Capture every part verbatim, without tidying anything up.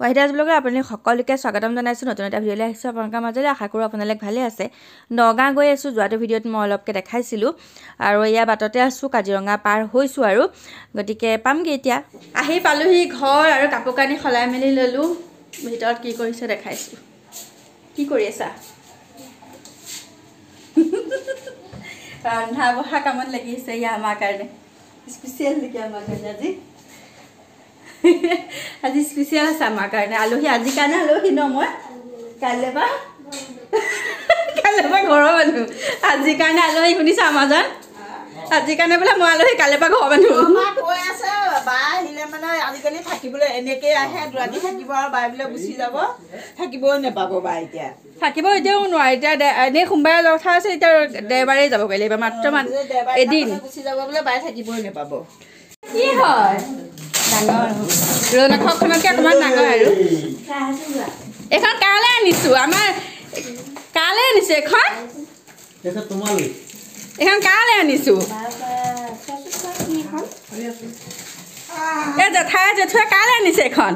ৱাইদাস ব্লগৰ আপোনালোক সকলোকে স্বাগতম জনাইছো নতুন এটা ভিডিঅ লৈ আহিছো আপোনালোকৰ মাজলৈ আশা কৰো আপোনালোক ভালে আছে নগা গৈ আছো যোৱাটো ভিডিঅত মই অলপকে দেখাইছিলো আৰু ইয়া বাটতে আছো কাজিৰঙা পাৰ হৈছো আৰু গটিকে পামগে এতিয়া আহি পালোহি ঘৰ আৰু কাপোৰ কানি খলাই মেলি ললো ভিতৰত কি কৰিছে দেখাইছো কি কৰি আছা ৰন্ধা বহা কামত লাগিছে ইয়া আমাৰ কাৰণে স্পেশাল কি আমাৰ কাৰণে আজি আজি স্পেশাল আছে আমাৰ কাৰণে আলহী আজি কাৰণে আলহী ন মই কালেবা কালেবা ঘৰৰ মানুহ আজি কাৰণে আলহী শুনিছা আমাৰ জান আজি কাৰণে বোলে মই আলহী কালেবা ঘৰৰ মানুহ মা কৈ আছে বা আহিলে মানে আজিকালি থাকিবলৈ এনেকে আহে দুৰাদি থাকিব আৰু বাই বোলে গুচি যাব থাকিবই নাপাব বা এতিয়া থাকিব এতিয়াও নোৱাৰে এতিয়া এনেই সোমবাৰে কথা আছে এতিয়া দেওবাৰে যাব গ'লে মাত্ৰ এদিন গুচি যাব বোলে বাই থাকিবই নাপাব কি হয় ৰৌনকখনকে অকমান ডাঙৰ আৰু এখন কালে আনিছো আমাৰ কালে আনিছো এখন এখন কালে আনিছো এ জেঠাই জেঠুৱে কালে আনিছে এখন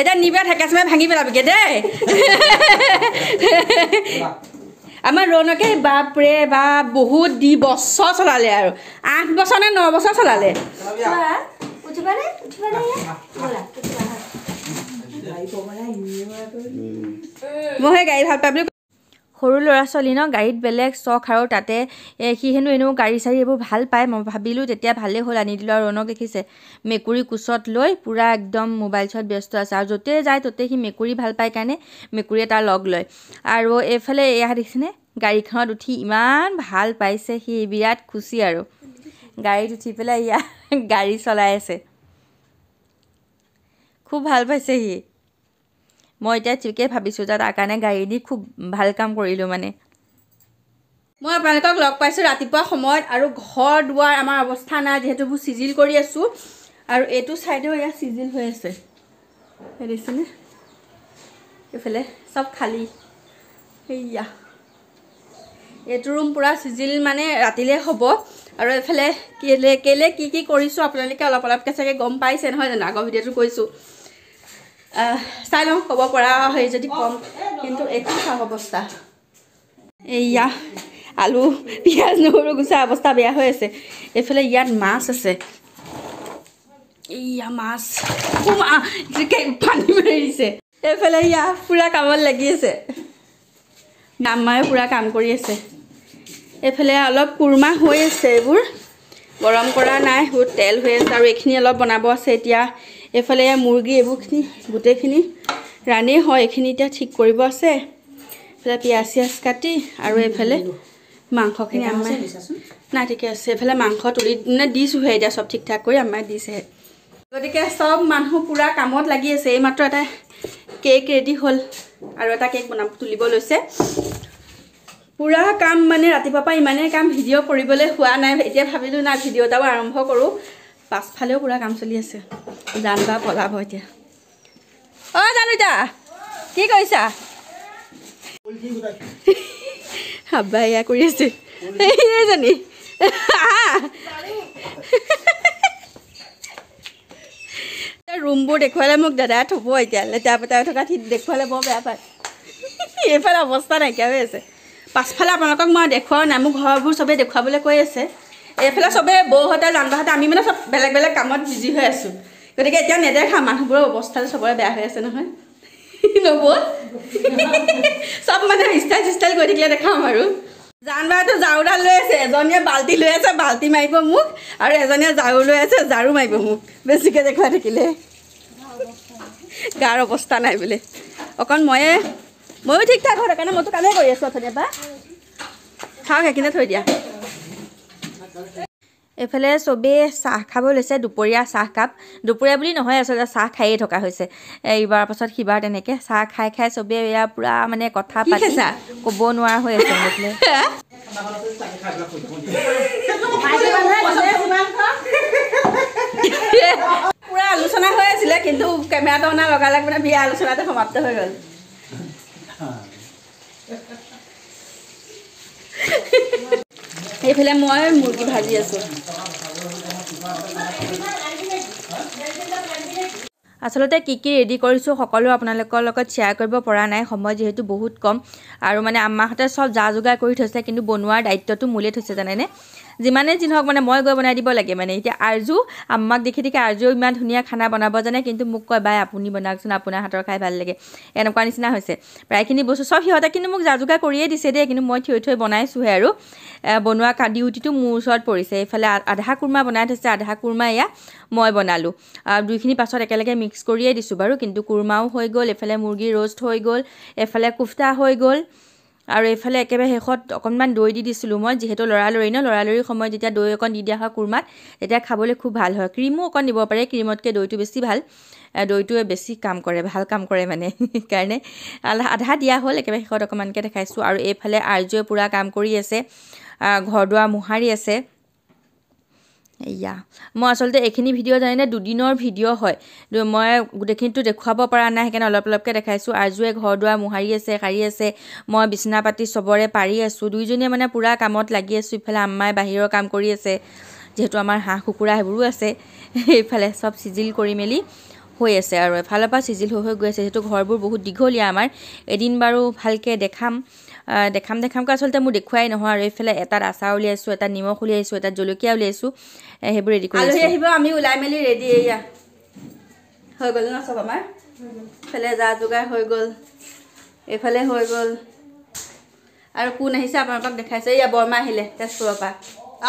এটা নিবা ঢেকেচ মাৰি ভাঙি পেলাবগে দেই আমার রৌনকে বাপরে বাপ বহুত দি বছর চলালে আর আট বছর না ন বছর চলালে মহে গাড়ি ভাল পাবলি সৰু লৰা চলি ন গাড়ীত বেলেগ চখ আৰু তাতে সি হেনো এনেও গাড়ী চাৰি এবোৰ ভাল পায় মই ভাবিলোঁ তেতিয়া ভালেই হ'ল আনি দিলোঁ আৰু ৰৌনক দেখিছে মেকুৰী কোচত লৈ পুৰা একদম মোবাইল চত ব্যস্ত আছে আৰু য'তে যায় ত'তে সি মেকুৰী ভাল পায় কাৰণে মেকুৰীয়ে তাৰ লগ লয় আৰু এইফালে এয়া দেখিছেনে গাড়ীখনত উঠি ইমান ভাল পাইছে সি বিৰাট খুচি আৰু গাড়ীত উঠি পেলাই ইয়া গাড়ী চলাই আছে খুব ভাল পাইছে সি মই এটা ঠিকে ভাবিছো যে তাৰ কাৰণে গাড়ী দি খুব ভাল কাম কৰিলো মানে মই আপোনালোকক লগ পাইছো ৰাতিপুৱা সময়ত আৰু ঘৰ দুৱাৰ আমাৰ অৱস্থা নাই যেহেতু বু সিজিল কৰি আছো আৰু এটো সাইডে ইয়া সিজিল হৈ আছে এৰিছেনে এফালে সব খালি এইয়া এটো ৰুম পুৰা সিজিল মানে ৰাতিলে হ'ব আৰু এফালে কেলে কেলে কি কি কৰিছো আপোনালোকে অলপ অলপকৈ চাগে গম পাইছে নহয় জানো আগৰ ভিডিঅটো কৈছো চাইলং কব পৰা হয় যদি কম কিন্তু একো খাব অৱস্থা এইয়া আলু পিয়াজ নহৰু গুচা অৱস্থা বেয়া হৈ আছে এফালে ইয়াত মাছ আছে এইয়া মাছ কুমা কে পানী মেৰিছে এফালে ইয়া পুৰা কামত লাগি আছে নামায়ে পুৰা কাম কৰি আছে এফালে অলপ কুৰমা হৈ আছে এইবোৰ গৰম কৰা নাই বহুত তেল হৈ আছে আৰু এইখিনি অলপ বনাব আছে এতিয়া এফালে ইয়া মুৰ্গী এবুখিনি গোটেইখিনি ৰাণেই হয় এইখিনি এতিয়া ঠিক কৰিব আছে এফালে পিঁয়াজ চিয়াজ কাটি আৰু এফালে মাংসখিনি আমাৰ নাই ঠিকে আছে এফালে মাংস তুলি মানে দিছোঁহে এতিয়া চব ঠিক ঠাক কৰি আমাৰ দিছেহে গতিকে চব মানুহ পুৰা কামত লাগি আছে এইমাত্ৰ এটা কেক ৰেডি হ'ল আৰু এটা কেক বনাব তুলিব লৈছে পুৰা কাম মানে ৰাতিপুৱাৰ পৰা ইমানেই কাম ভিডিঅ' কৰিবলৈ হোৱা নাই এতিয়া ভাবিলোঁ না ভিডিঅ' এটাও আৰম্ভ কৰোঁ পাছফালেও পুৰা কাম চলি আছে জান বা পলাব এতিয়া অ জানো দা কি কৈছা হাবা ইয়া কৰি আছে এইজনী ৰুমবোৰ দেখুৱালে মোক দাদা থ'ব এতিয়া লেটা পেটা থকা ঠিক দেখুৱালে বৰ বেয়া পায় এইফালে অৱস্থা নাইকিয়া হৈ আছে পাছফালে আপোনালোকক মই দেখুৱাও নাই মোৰ ঘৰবোৰ চবেই দেখুৱাবলৈ কৈ আছে এইফালে চবে বৌহঁতে জানবাহঁতে আমি মানে চব বেলেগ বেলেগ কামত বিজি হৈ আছোঁ গতিকে এতিয়া নেদেখা মানুহবোৰৰ অৱস্থা চবৰে বেয়া হৈ আছে নহয় নব চব মানে ষ্টাইল চিষ্টাইল কৰি থাকিলে দেখাম আৰু জানবাহঁতে ঝাৰুডাল লৈ আছে এজনীয়ে বাল্টি লৈ আছে বাল্টি মাৰিব মোক আৰু এজনীয়ে ঝাৰু লৈ আছে ঝাৰু মাৰিব মোক বেছিকৈ দেখুৱাই থাকিলে গাৰ অৱস্থা নাই বোলে অকণ ময়ে ময়ো ঠিক ঠাক হয় কাৰণে মইতো কামেই কৰি আছোঁ অথনিৰ পৰা খাওক সেইখিনি থৈ দিয়া এফালে চবেই চাহ খাব লৈছে দুপৰীয়া চাহকাপ দুপৰীয়া বুলি নহয় আচলতে চাহ খায়েই থকা হৈছে এইবাৰ পাছত সিবাৰ তেনেকৈ চাহ খাই খাই চবেই এয়া পূৰা মানে কথা পাতি ক'ব নোৱাৰা হৈ আছে পূৰা আলোচনা হৈ আছিলে কিন্তু কেমেৰাটো অনা লগালগ মানে বিয়া আলোচনাটো সমাপ্ত হৈ গ'ল هي فيلم مهم وتجيب هدية صغيرة. আসলতে কি কি রেডি কৰিছো সকলো আপোনালোকৰ লগত শেয়াৰ কৰিব পৰা নাই সময় যেহেতু বহুত কম আৰু মানে আম্মাহতে সব জাজুগা কৰি থৈছে কিন্তু বনোৱাৰ দায়িত্বটো মুলে থৈছে জানেনে জিমানে জিনহক মানে মই গৈ বনাই দিব লাগে মানে এতিয়া আরজু আম্মাক দেখি দেখি আরজু ইমান ধুনিয়া খানা বনাব জানে কিন্তু মোক কয় বাই আপুনি বনাকছন আপোনাৰ হাতৰ খাই ভাল লাগে এনেকুৱা নিচিনা হৈছে প্ৰায়খিনি বস্তু সব হিহতা কিন্তু মোক জাজুগা কৰিয়ে দিছে দে কিন্তু মই থৈ থৈ বনাইছো হে আৰু বনোৱা কাডিউটিটো মোৰ ওচৰত পৰিছে এফালে আধা কুৰমা বনাই থৈছে আধা কুৰমা ইয়া মই বনালো দুইখিনি পাছত একেলগে মিক্স কৰিয়ে দিছো বাৰু কিন্তু কুৰমাও হৈ গল এফালে মুৰ্গী ৰোস্ট হৈ গল এফালে কুফতা হৈ গল আৰু এফালে একেবাৰে হেখত অকনমান দৈ দি দিছিল মই যেহেতু লৰালৰি ন লৰালৰি সময় যেতিয়া দৈ অকন দি দিয়া হয় কুৰমাত তেতিয়া খাবলৈ খুব ভাল হয় ক্ৰীমো অকন দিব পাৰে ক্ৰীমতকে দৈটো বেছি ভাল দৈটোৱে বেছি কাম কৰে ভাল কাম কৰে মানে কাৰণে আধা দিয়া হ'ল একেবাৰে হেখত অকনমানকে দেখাইছো আৰু এফালে আৰজয়ে পুৰা কাম কৰি আছে ঘৰডোৱা মুহাৰি আছে ইয়া মই আসলতে এখিনি ভিডিও জানেনে দুদিনৰ ভিডিও হয় মই গুটেখিনটো দেখাব পৰা নাই কেন অলপ অলপকে দেখাইছো আৰজুৱে ঘৰডোৱা মুহাৰি আছে কাৰি আছে মই বিছনা পাতি সবৰে পাৰি আছো দুইজনে মানে পুৰা কামত লাগি আছো ইফালে আম্মাই বাহিৰৰ কাম কৰি আছে যেহেতু আমাৰ হাঁহ কুকুৰা হেবৰু আছে ইফালে সব সিজিল কৰি মেলি হৈ আছে আৰু ইফালে পা সিজিল হৈ হৈ গৈ আছে যেহেতু ঘৰবোৰ বহুত দীঘলীয়া আমাৰ এদিন বাৰু ভালকে দেখাম দেখাম দেখাম কা আসলতে মই দেখুৱাই নহয় আৰু ইফালে এটা আচা উলিয়াইছো এটা নিমখ উলিয়াইছো এটা জলকীয়া উলিয়াইছো হেব ৰেডি কৰিছো আলহি আহিব আমি উলাই মেলি ৰেডি এয়া হৈ গল ন সব আমাৰ ফেলে যা যোগাৰ হৈ গল এফালে হৈ গল আৰু কোন আহিছে আপোনাক দেখাইছে ইয়া বৰমা আহিলে তেজপুৰৰ পৰা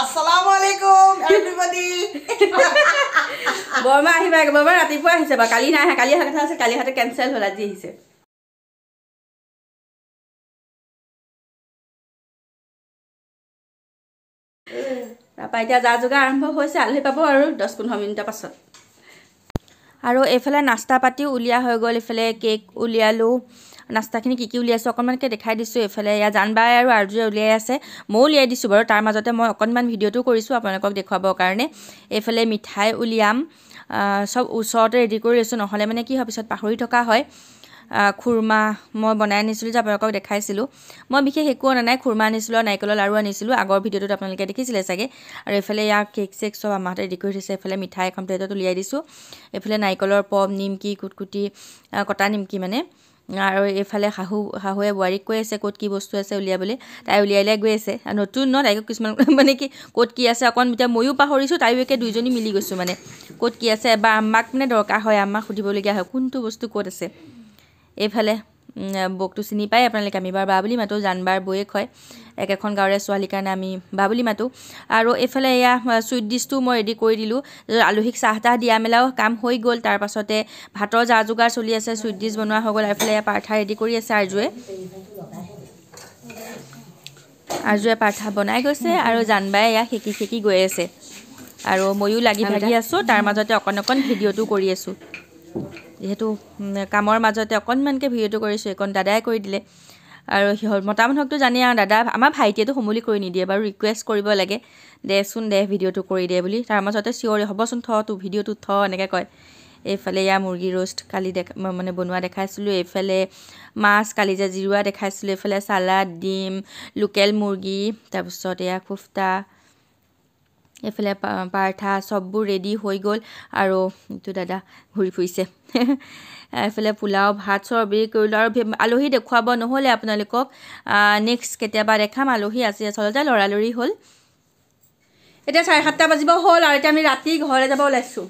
আসসালামু আলাইকুম এভৰিবডি বৰমা আহিবা বৰমা ৰাতিপুৱা আহিছে বা কালি নাই কালি আহা কথা আছে কালি হাতে কেনসেল হ'ল আজি আহিছে পাই দিয়া যা যোগাৰ আৰম্ভ হৈছে আলহি পাব আৰু দহ পোন্ধৰ মিনিটৰ পাছত আৰু এফালে নাস্তা পাতি উলিয়া হৈ গল এফালে কেক উলিয়ালো নাস্তাখিনি কি কি উলিয়াইছো অকনমানকে দেখাই দিছো এফালে ইয়া জানবাই আৰু আৰজুৱে উলিয়াই আছে মই উলিয়াই দিছো বাৰু তাৰ মাজতে মই অকনমান ভিডিওটো কৰিছো আপোনালোকক দেখাবৰ কাৰণে এফালে মিঠাই উলিয়াম সব ওচৰতে ৰেডি কৰি লৈছো নহলে মানে কি হয় পিছত পাহৰি থকা হয় খুৰমা মই বনাই নিছিলো যে আপোনালোকক দেখাইছিলো মই বিশেষ একো না নাই খুৰমা নিছিলো নাইকল লাৰু আনিছিলো আগৰ ভিডিওটোত আপোনালোকে দেখিছিলে চাগে আৰু এফালে ইয়া কেক চেক সব আমাতে ৰেডি কৰি দিছে এফালে মিঠাই কমপ্লিটত উলিয়াই দিছো এফালে নাইকলৰ পপ নিমকি কুটকুটি কটা নিমকি মানে আৰু এফালে হাহু হাহুৱে বোৱাৰীক কৈ আছে ক'ত কি বস্তু আছে উলিয়াবলৈ তাই উলিয়াইলে গৈ আছে নতুন ন তাইক কিছুমান মানে কি ক'ত কি আছে অকণ এতিয়া ময়ো পাহৰিছোঁ তাইও একে দুইজনী মিলি গৈছোঁ মানে ক'ত কি আছে বা আমাক মানে দৰকাৰ হয় আমাক সুধিবলগীয়া হয় কোনটো বস্তু ক'ত আছে এইফালে বকটো চিনি পায় আপোনালোকে আমি বাৰ বা বুলি মাতো জানবাৰ বয়েক হয় একেখন গাঁৱৰে ছোৱালীৰ কাৰণে আমি বা বুলি মাতো আৰু এইফালে এয়া চুইট ডিছটো মই ৰেডি কৰি দিলোঁ আলহীক চাহ তাহ দিয়া মেলাও কাম হৈ গ'ল তাৰ পাছতে ভাতৰ যা যোগাৰ চলি আছে চুইট ডিছ বনোৱা হৈ গ'ল আৰু এইফালে পাৰ্থা ৰেডি কৰি আছে আৰজুৱে আৰজুৱে পাৰ্থা বনাই গৈছে আৰু জানবাই এয়া খেকি খেকি গৈ আছে আৰু ময়ো লাগি ভাগি আছোঁ তাৰ মাজতে অকণ অকণ ভিডিঅ'টো কৰি আছোঁ যেহেতু কামৰ মাজতে অকনমানকে ভিডিওটো কৰিছো একন দাদাই কৰি দিলে আৰু মতা মানুহকটো জানি আৰু দাদা আমাৰ ভাইটিয়েটো হুমুলি কৰি নিদিয়ে বাৰু ৰিকুৱেষ্ট কৰিব লাগে দেচোন দে ভিডিওটো কৰি দে বুলি তাৰ মাজতে চিঞৰি হ'বচোন থ তু ভিডিওটো থ এনেকৈ কয় এইফালে ইয়া মুৰ্গী ৰোস্ট কালি মানে বনোৱা দেখাইছিলো এইফালে মাছ কালি যে জিৰুৱা দেখাইছিলো এইফালে সালাড ডিম লোকেল মুৰ্গী তাৰ পিছত ইয়া কুফতা এফালে পাৰ্থা সববোৰ ৰেডি হৈ গল আৰু তো দাদা ঘুৰি ফুৰিছে এফালে পোলাও ভাত সবৰি কৰিলো আৰু আলহী দেখাব নহলে আপোনালোকক নেক্সট কেতিয়াবা দেখাম আলহী আছে চলতে লৰালৰি হ'ল এটা চাৰে সাতটা বাজিব হ'ল আৰু এটা আমি ৰাতি ঘৰলৈ যাব ওলাইছো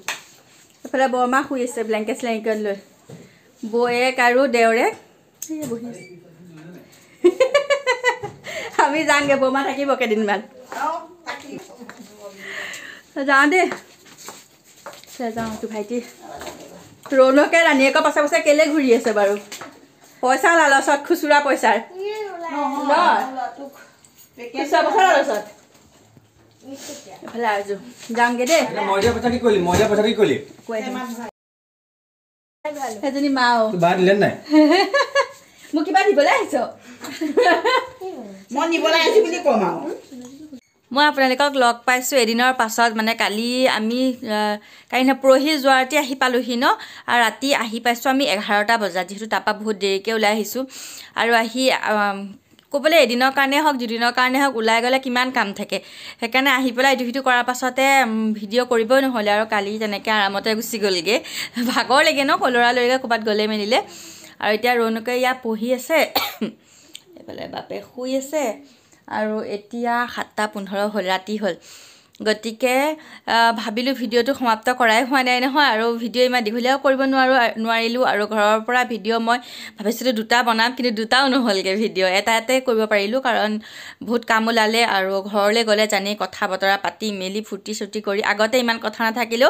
এফালে বৰমা শুই আছে ব্লেংকেট স্লেংকেট লৈ বয়েক আৰু দেউৰে আমি যামগে বৰমা থাকিব কেইদিনমান যাওঁ দে যাওঁ তো ভাইটি ৰৌনকে ৰাণীয়েকৰ পাছে পাছে কেলে ঘূৰি আছে বাৰু পইচা লালচত খুচুৰা পইচাৰ যামগে দেই এজনী মাও মোক কিবা দিবলৈ আহিছ মই নিবলৈ আহিছো বুলি কম আৰু মই আপোনালোকক লগ পাইছো এদিনৰ পাছত মানে কালি আমি কাইনা পৰহি যোৱাতে আহি পালোহি ন আৰু ৰাতি আহি পাইছো আমি এঘাৰটা বজাত যেহেতু তাপা বহুত দেৰিকৈ ওলাই আহিছো আৰু আহি ক'বলে এদিনৰ কাৰণে হক দুদিনৰ কাৰণে হক উলাই গলে কিমান কাম থাকে হেকানে আহি পেলাই ইটো কৰাৰ পাছতে ভিডিও কৰিবই নহলে আৰু কালি তেনেকে আৰামতে গুছি গলগে ভাগৰ লাগে ন কলৰা লইগা কোবাত গলে মেলিলে আৰু এতিয়া ৰনকে ইয়া পঢ়ি আছে এবেলে বাপে শুই আছে আৰু এতিয়া সাতটা পোন্ধৰ হল ৰাতি হল গতিকে ভাবিলু ভিডিওটো সমাপ্ত কৰাই হোৱা নাই নহয় আৰু ভিডিও ইমান দিঘলীয়া কৰিব নোৱাৰো নোৱাৰিলু আৰু ঘৰৰ পৰা ভিডিও মই ভাবিছিলো দুটা বনাম কিন্তু দুটাও নহলগে ভিডিও এটাতে কৰিব পাৰিলু কাৰণ বহুত কাম ওলালে আৰু ঘৰলৈ গলে জানি কথা বতৰা পাতি মেলি ফুটি ছুটি কৰি আগতে ইমান কথা না থাকিলো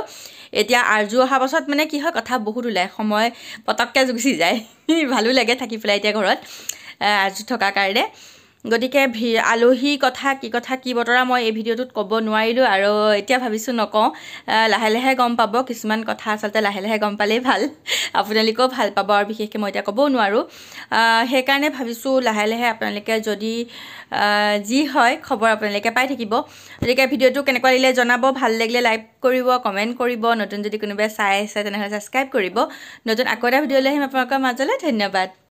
এতিয়া আরজু অহা বছত মানে কি হয় কথা বহুত ওলাই সময় পতককে জুগি যায় ভালো লাগে থাকি পেলাই এতিয়া ঘৰত আৰজু থকা কাৰণে গদিকে আলোহি কথা কি কথা কি বতৰা মই এই ভিডিওটোত কব নোৱাৰিলো আৰু এতিয়া ভাবিছো নকও লাহে লাহে গম পাব কিমান কথা আচলতে লাহে লাহে গম পালে ভাল আপোনালোকও ভাল পাব আৰু বিশেষকে মই এটা কব নোৱাৰো হে কাৰণে ভাবিছো লাহে লাহে আপোনালোকে যদি জি হয় খবৰ আপোনালোকে পাই থাকিব গদিকে ভিডিওটো কেনেকুৱা লাগিলে জনাব ভাল লাগিলে লাইক কৰিব কমেন্ট কৰিব নতুন যদি কোনোবা চাই আছে তেনহলে সাবস্ক্ৰাইব কৰিব নতুন আকৌ এটা ভিডিও লৈ আহিম আপোনালোকৰ মাজলৈ ধন্যবাদ।